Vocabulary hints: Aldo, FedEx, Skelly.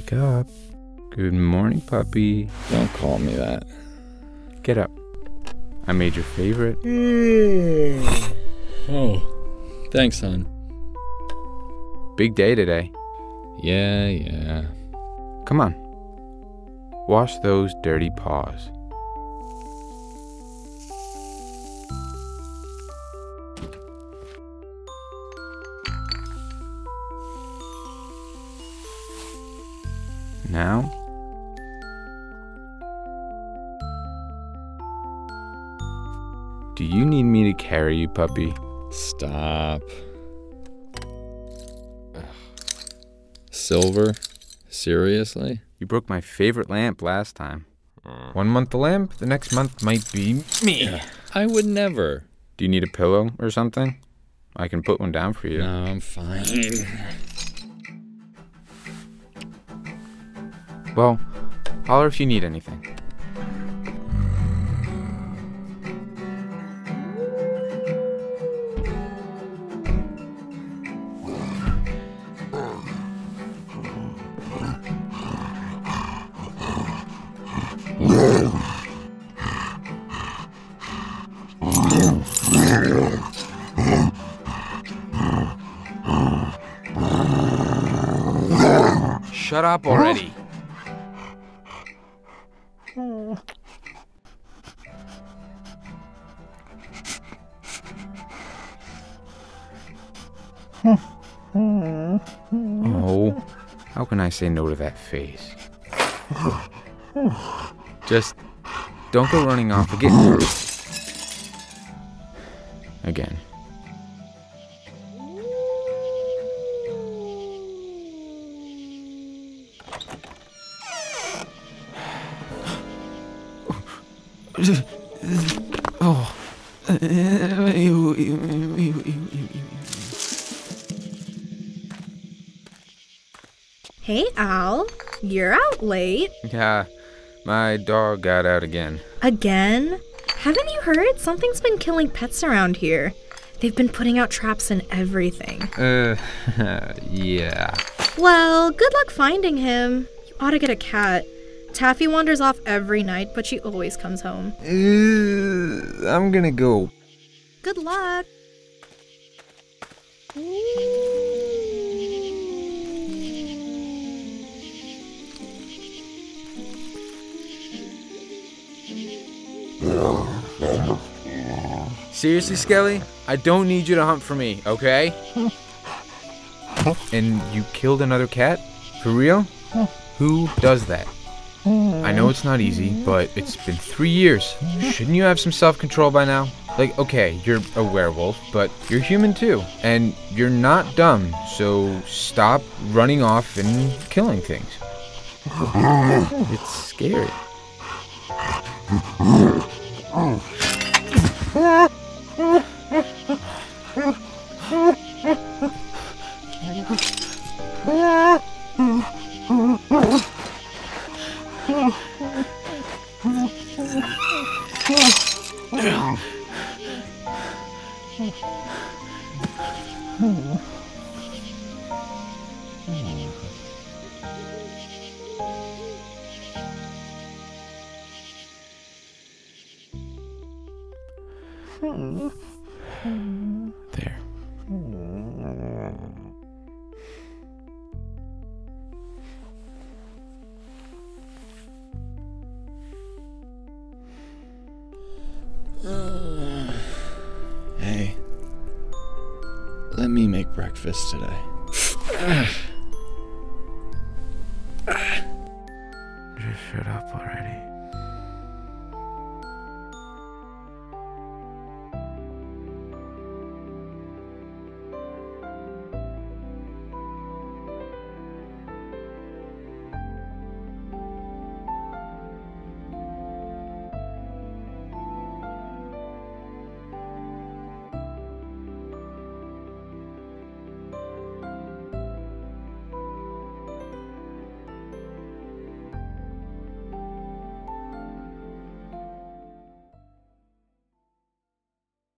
Wake up. Good morning, puppy. Don't call me that. Get up. I made your favorite. Oh, thanks, hon. Big day today. Yeah. Come on. Wash those dirty paws. Now, do you need me to carry you, puppy? Stop. Ugh. Silver? Seriously? You broke my favorite lamp last time. 1 month the lamp, the next month might be me. I would never. Do you need a pillow or something? I can put one down for you. No, I'm fine. Well, holler if you need anything. Shut up already. Oh, how can I say no to that face? Just don't go running off again. Oh. Hey, Al. You're out late. Yeah, my dog got out again. Again? Haven't you heard? Something's been killing pets around here. They've been putting out traps and everything. Yeah. Well, good luck finding him. You ought to get a cat. Taffy wanders off every night, but she always comes home. I'm gonna go. Good luck. Seriously, Skelly? I don't need you to hunt for me, okay? And you killed another cat? For real? Who does that? I know it's not easy, but it's been 3 years. Shouldn't you have some self-control by now? Like, okay, you're a werewolf, but you're human too. And you're not dumb, so stop running off and killing things. It's scary. There. Hey, let me make breakfast today.